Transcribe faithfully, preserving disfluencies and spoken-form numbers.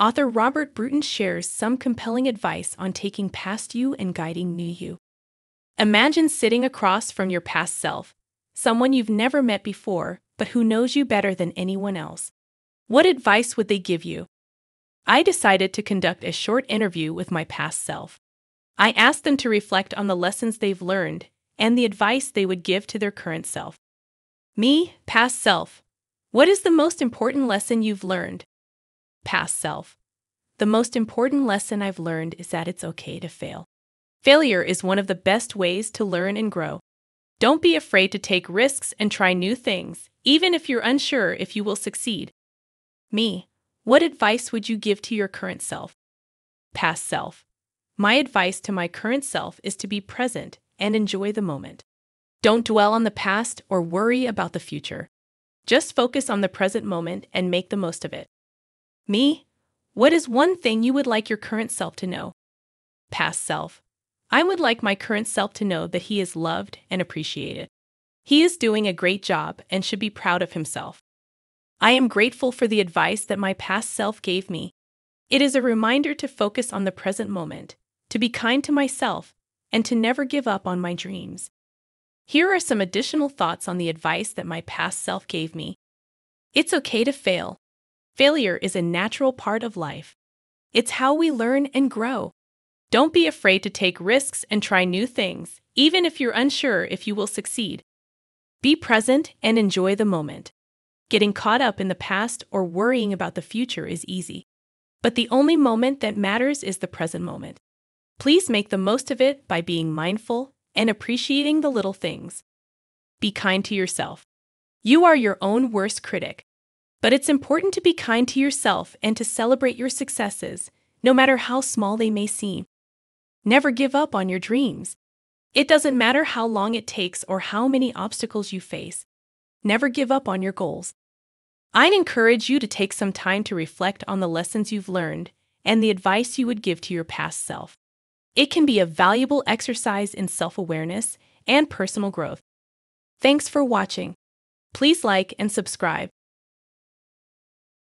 Author Robert Bruton shares some compelling advice on taking past you and guiding new you. Imagine sitting across from your past self, someone you've never met before, but who knows you better than anyone else. What advice would they give you? I decided to conduct a short interview with my past self. I asked them to reflect on the lessons they've learned and the advice they would give to their current self. Me, past self, what is the most important lesson you've learned? Past self, the most important lesson I've learned is that it's okay to fail. Failure is one of the best ways to learn and grow. Don't be afraid to take risks and try new things, even if you're unsure if you will succeed. Me, what advice would you give to your current self? Past self, my advice to my current self is to be present and enjoy the moment. Don't dwell on the past or worry about the future. Just focus on the present moment and make the most of it. Me, what is one thing you would like your current self to know? Past self, I would like my current self to know that he is loved and appreciated. He is doing a great job and should be proud of himself. I am grateful for the advice that my past self gave me. It is a reminder to focus on the present moment, to be kind to myself, and to never give up on my dreams. Here are some additional thoughts on the advice that my past self gave me. It's okay to fail. Failure is a natural part of life. It's how we learn and grow. Don't be afraid to take risks and try new things, even if you're unsure if you will succeed. Be present and enjoy the moment. Getting caught up in the past or worrying about the future is easy. But the only moment that matters is the present moment. Please make the most of it by being mindful and appreciating the little things. Be kind to yourself. You are your own worst critic. But it's important to be kind to yourself and to celebrate your successes, no matter how small they may seem. Never give up on your dreams. It doesn't matter how long it takes or how many obstacles you face. Never give up on your goals. I'd encourage you to take some time to reflect on the lessons you've learned and the advice you would give to your past self. It can be a valuable exercise in self-awareness and personal growth. Thanks for watching. Please like and subscribe.